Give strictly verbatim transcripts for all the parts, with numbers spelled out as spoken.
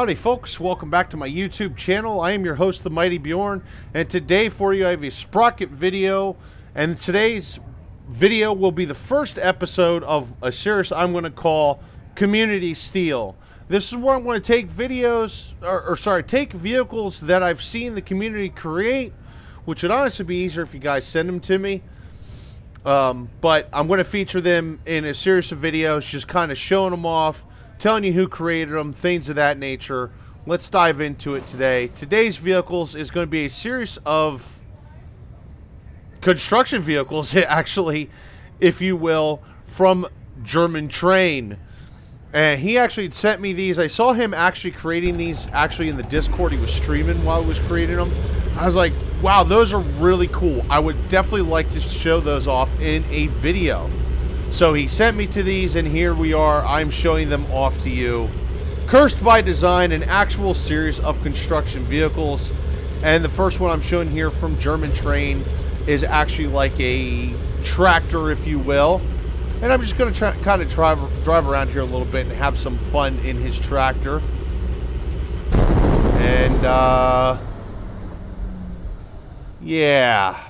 Howdy folks, welcome back to my YouTube channel. I am your host, the Mighty Bjorn, and today for you I have a Sprocket video, and today's video will be the first episode of a series I'm going to call Community Steel. This is where I'm going to take videos, or, or sorry, take vehicles that I've seen the community create, which would honestly be easier if you guys send them to me. Um, but I'm going to feature them in a series of videos, just kind of showing them off, telling you who created them, things of that nature. Let's dive into it today. Today's vehicles is going to be a series of construction vehicles, actually, if you will, from German Train. And he actually sent me these. I saw him actually creating these actually in the Discord. He was streaming while he was creating them. I was like, wow, those are really cool. I would definitely like to show those off in a video. So he sent me to these, and here we are. I'm showing them off to you. Cursed by Design, an actual series of construction vehicles. And the first one I'm showing here from German Train is actually like a tractor, if you will. And I'm just going to kind of drive, drive around here a little bit and have some fun in his tractor. And, uh... yeah,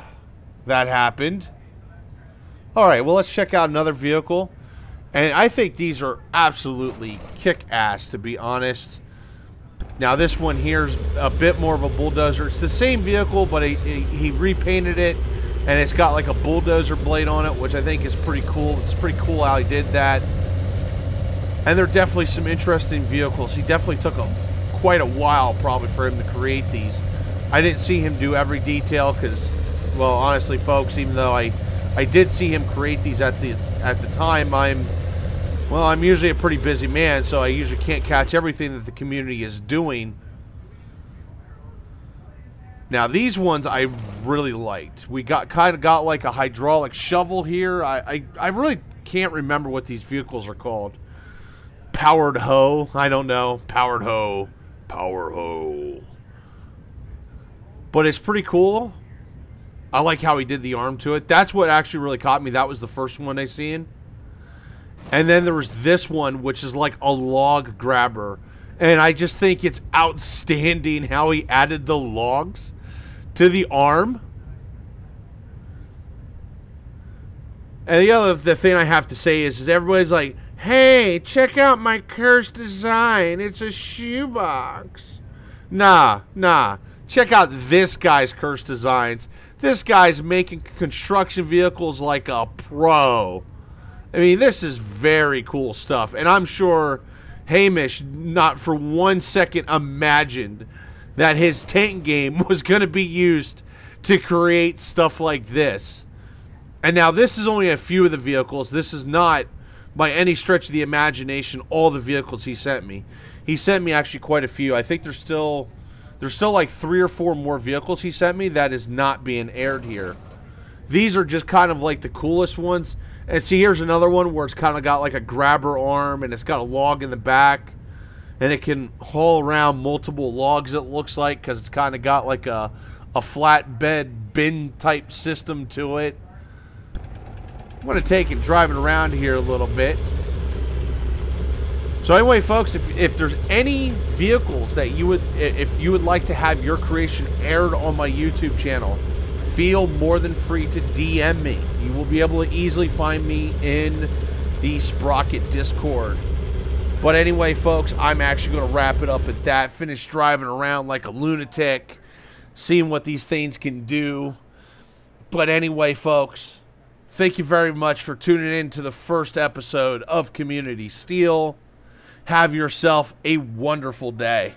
that happened. All right, well, let's check out another vehicle. And I think these are absolutely kick-ass, to be honest. Now, this one here's a bit more of a bulldozer. It's the same vehicle, but he, he repainted it, and it's got like a bulldozer blade on it, which I think is pretty cool. It's pretty cool how he did that. And there are definitely some interesting vehicles. He definitely took a, quite a while, probably, for him to create these. I didn't see him do every detail because, well, honestly, folks, even though I... I did see him create these at the at the time. I'm, well, I'm usually a pretty busy man, so I usually can't catch everything that the community is doing. Now, these ones I really liked. We got kind of got like a hydraulic shovel here. I, I, I really can't remember what these vehicles are called. Powered hoe? I don't know. Powered hoe. Power hoe. But it's pretty cool. I like how he did the arm to it. That's what actually really caught me. That was the first one I seen. And then there was this one, which is like a log grabber. And I just think it's outstanding how he added the logs to the arm. And the other the thing I have to say is, is everybody's like, hey, check out my cursed design. It's a shoebox. Nah, nah. Check out this guy's cursed designs. This guy's making construction vehicles like a pro. I mean, this is very cool stuff. And I'm sure Hamish not for one second imagined that his tank game was going to be used to create stuff like this. And now this is only a few of the vehicles. This is not, by any stretch of the imagination, all the vehicles he sent me. He sent me actually quite a few. I think there's still... There's still like three or four more vehicles he sent me that is not being aired here. These are just kind of like the coolest ones. And see, here's another one where it's kind of got like a grabber arm and it's got a log in the back. And it can haul around multiple logs, it looks like, because it's kind of got like a, a flatbed bin type system to it. I'm going to take and drive it around here a little bit. So anyway, folks, if, if there's any vehicles that you would, if you would like to have your creation aired on my YouTube channel, feel more than free to D M me. You will be able to easily find me in the Sprocket Discord. But anyway, folks, I'm actually going to wrap it up at that. Finish driving around like a lunatic, seeing what these things can do. But anyway, folks, thank you very much for tuning in to the first episode of Community Steel. Have yourself a wonderful day.